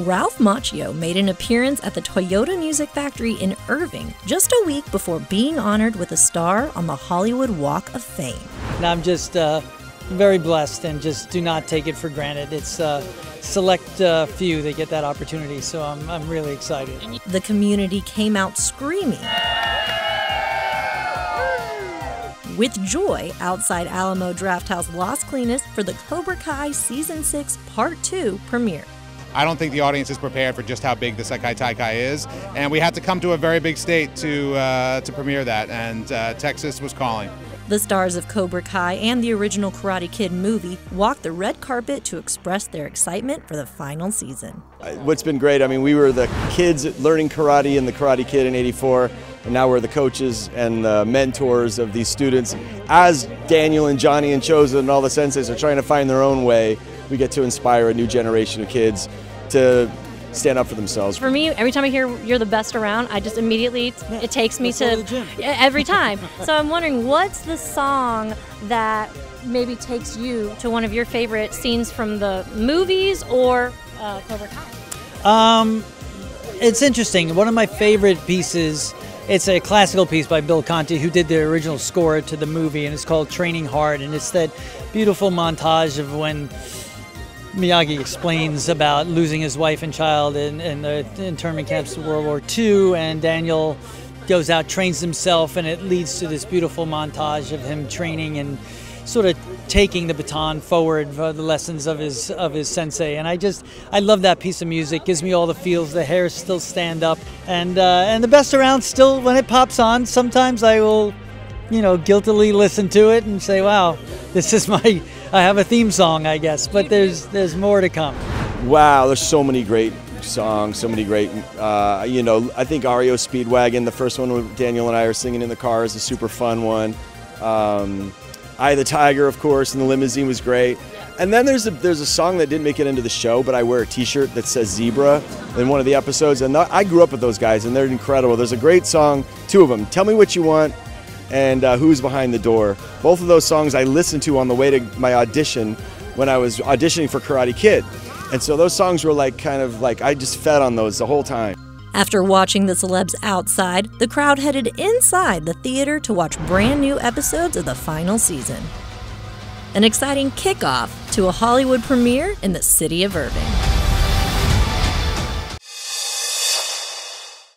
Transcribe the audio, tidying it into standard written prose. Ralph Macchio made an appearance at the Toyota Music Factory in Irving just a week before being honored with a star on the Hollywood Walk of Fame. And I'm just very blessed and just do not take it for granted. It's select few that get that opportunity, so I'm really excited. The community came out screaming with joy outside Alamo Drafthouse Las Colinas for the Cobra Kai Season 6 Part 2 premiere. I don't think the audience is prepared for just how big the Sekai Tai Kai is, and we had to come to a very big state to premiere that, and Texas was calling. The stars of Cobra Kai and the original Karate Kid movie walked the red carpet to express their excitement for the final season. What's been great, I mean, we were the kids learning karate in the Karate Kid in '84, and now we're the coaches and the mentors of these students. As Daniel and Johnny and Chozen and all the senseis are trying to find their own way, we get to inspire a new generation of kids to stand up for themselves. For me, every time I hear you're the best around, I just immediately, it takes me to every time. So I'm wondering, what's the song that maybe takes you to one of your favorite scenes from the movies or Cobra Kai? It's interesting. One of my favorite pieces, it's a classical piece by Bill Conti, who did the original score to the movie, and it's called Training Hard, and it's that beautiful montage of when Miyagi explains about losing his wife and child in the internment camps of World War II, and Daniel goes out, trains himself, and it leads to this beautiful montage of him training and sort of taking the baton forward for the lessons of his sensei. And I love that piece of music. It gives me all the feels. The hairs still stand up, and the best around still, when it pops on, sometimes I will, you know, guiltily listen to it and say, wow, this is my, I have a theme song, I guess, but there's more to come. Wow, there's so many great songs, so many great, you know, I think REO Speedwagon, the first one Daniel and I are singing in the car, is a super fun one. Eye of the Tiger, of course, and the Limousine was great. And then there's a song that didn't make it into the show, but I wear a t-shirt that says Zebra in one of the episodes, and I grew up with those guys, and they're incredible. There's a great song, two of them, Tell Me What You Want, and Who's Behind the Door. Both of those songs I listened to on the way to my audition when I was auditioning for Karate Kid. And so those songs were like kind of like, I just fed on those the whole time. After watching the celebs outside, the crowd headed inside the theater to watch brand new episodes of the final season. An exciting kickoff to a Hollywood premiere in the city of Irving.